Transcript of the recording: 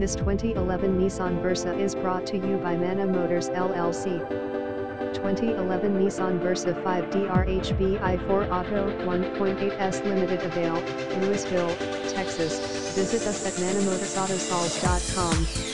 This 2011 Nissan Versa is brought to you by Manna Motors LLC. 2011 Nissan Versa 5DRHB i4 Auto 1.8S Limited avail, Lewisville, Texas. Visit us at mannamotorsautosales.com.